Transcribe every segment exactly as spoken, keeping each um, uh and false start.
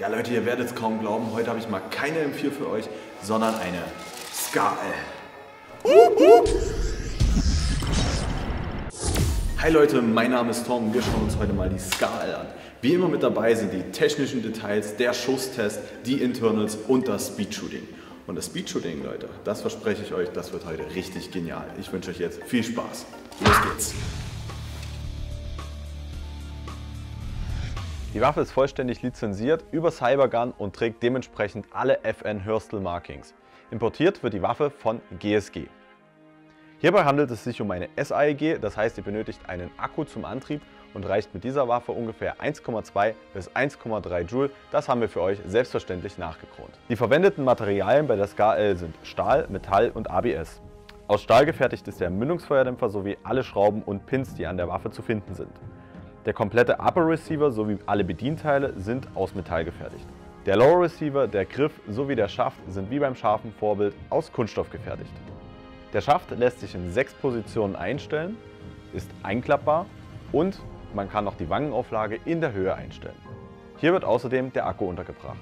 Ja Leute, ihr werdet es kaum glauben, heute habe ich mal keine M vier für euch, sondern eine SCAR-L. Hi Leute, mein Name ist Tom und wir schauen uns heute mal die SCAR-L an. Wie immer mit dabei sind die technischen Details, der Schusstest, die Internals und das Speedshooting. Und das Speedshooting, Leute, das verspreche ich euch, das wird heute richtig genial. Ich wünsche euch jetzt viel Spaß. Los geht's! Die Waffe ist vollständig lizenziert über Cybergun und trägt dementsprechend alle F N Herstal Markings. Importiert wird die Waffe von G S G. Hierbei handelt es sich um eine S A E G, das heißt, ihr benötigt einen Akku zum Antrieb und reicht mit dieser Waffe ungefähr eins Komma zwei bis eins Komma drei Joule. Das haben wir für euch selbstverständlich nachgekront. Die verwendeten Materialien bei der SCAR-L sind Stahl, Metall und A B S. Aus Stahl gefertigt ist der Mündungsfeuerdämpfer sowie alle Schrauben und Pins, die an der Waffe zu finden sind. Der komplette Upper Receiver sowie alle Bedienteile sind aus Metall gefertigt. Der Lower Receiver, der Griff sowie der Schaft sind wie beim scharfen Vorbild aus Kunststoff gefertigt. Der Schaft lässt sich in sechs Positionen einstellen, ist einklappbar und man kann auch die Wangenauflage in der Höhe einstellen. Hier wird außerdem der Akku untergebracht.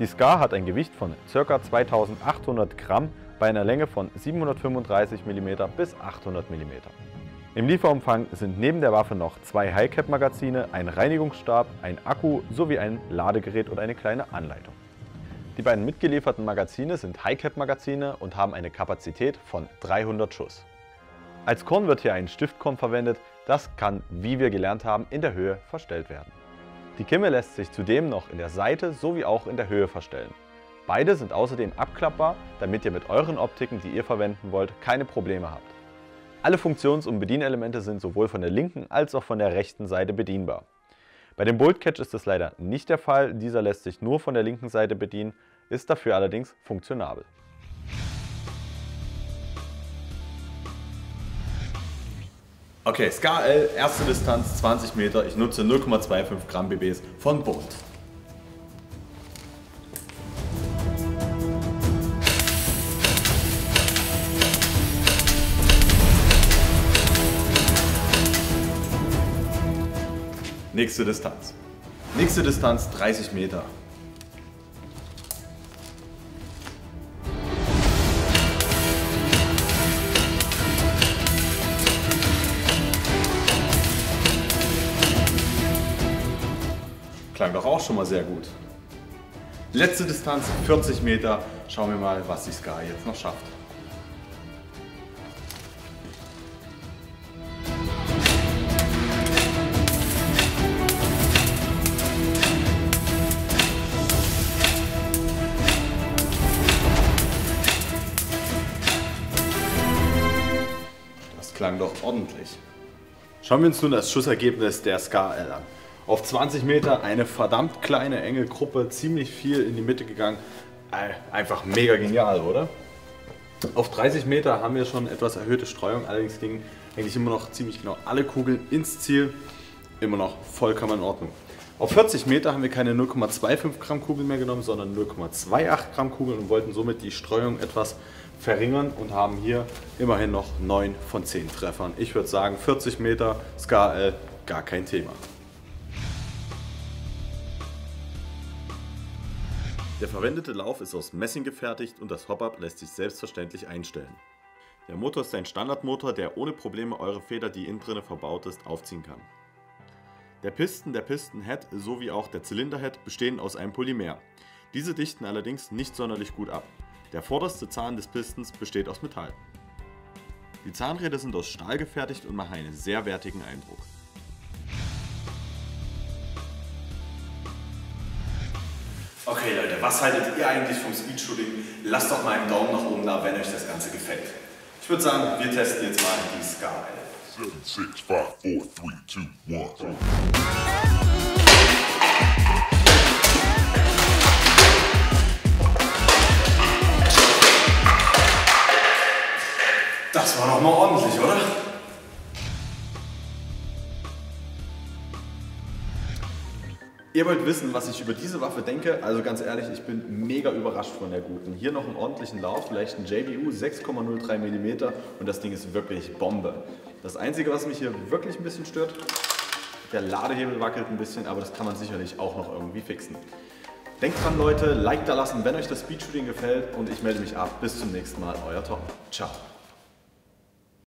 Die SCAR hat ein Gewicht von ca. zweitausendachthundert Gramm bei einer Länge von siebenhundertfünfunddreißig Millimeter bis achthundert Millimeter. Im Lieferumfang sind neben der Waffe noch zwei High-Cap-Magazine, ein Reinigungsstab, ein Akku sowie ein Ladegerät und eine kleine Anleitung. Die beiden mitgelieferten Magazine sind High-Cap-Magazine und haben eine Kapazität von dreihundert Schuss. Als Korn wird hier ein Stiftkorn verwendet, das kann, wie wir gelernt haben, in der Höhe verstellt werden. Die Kimme lässt sich zudem noch in der Seite sowie auch in der Höhe verstellen. Beide sind außerdem abklappbar, damit ihr mit euren Optiken, die ihr verwenden wollt, keine Probleme habt. Alle Funktions- und Bedienelemente sind sowohl von der linken als auch von der rechten Seite bedienbar. Bei dem Bolt Catch ist das leider nicht der Fall, dieser lässt sich nur von der linken Seite bedienen, ist dafür allerdings funktionabel. Okay, SCAR-L, erste Distanz zwanzig Meter, ich nutze null Komma fünfundzwanzig Gramm B Bs von Bolt. Nächste Distanz. Nächste Distanz dreißig Meter. Klang doch auch schon mal sehr gut. Letzte Distanz vierzig Meter. Schauen wir mal, was die SCAR jetzt noch schafft. Klang doch ordentlich. Schauen wir uns nun das Schussergebnis der SCAR-L an. Auf zwanzig Meter eine verdammt kleine, enge Gruppe, ziemlich viel in die Mitte gegangen. Einfach mega genial, oder? Auf dreißig Meter haben wir schon etwas erhöhte Streuung, allerdings gingen eigentlich immer noch ziemlich genau alle Kugeln ins Ziel. Immer noch vollkommen in Ordnung. Auf vierzig Meter haben wir keine null Komma fünfundzwanzig Gramm Kugeln mehr genommen, sondern null Komma achtundzwanzig Gramm Kugeln und wollten somit die Streuung etwas verringern und haben hier immerhin noch neun von zehn Treffern. Ich würde sagen, vierzig Meter SCAR-L, gar kein Thema. Der verwendete Lauf ist aus Messing gefertigt und das Hop-Up lässt sich selbstverständlich einstellen. Der Motor ist ein Standardmotor, der ohne Probleme eure Feder, die innen drinne verbaut ist, aufziehen kann. Der Pisten, der Pistenhead sowie auch der Zylinderhead bestehen aus einem Polymer. Diese dichten allerdings nicht sonderlich gut ab. Der vorderste Zahn des Pistons besteht aus Metall. Die Zahnräder sind aus Stahl gefertigt und machen einen sehr wertigen Eindruck. Okay Leute, was haltet ihr eigentlich vom Speedshooting? Lasst doch mal einen Daumen nach oben da, wenn euch das Ganze gefällt. Ich würde sagen, wir testen jetzt mal die SCAR-L. sieben, sechs, fünf, vier, drei, zwei, eins. Das war doch mal ordentlich, oder? Ihr wollt wissen, was ich über diese Waffe denke, also ganz ehrlich, ich bin mega überrascht von der guten. Hier noch einen ordentlichen Lauf, vielleicht ein J B U sechs Komma null drei Millimeter und das Ding ist wirklich Bombe. Das Einzige, was mich hier wirklich ein bisschen stört, Der Ladehebel wackelt ein bisschen, aber das kann man sicherlich auch noch irgendwie fixen. Denkt dran, Leute, Like da lassen, wenn euch das Speedshooting gefällt, und ich melde mich ab. Bis zum nächsten Mal, euer Tom. Ciao.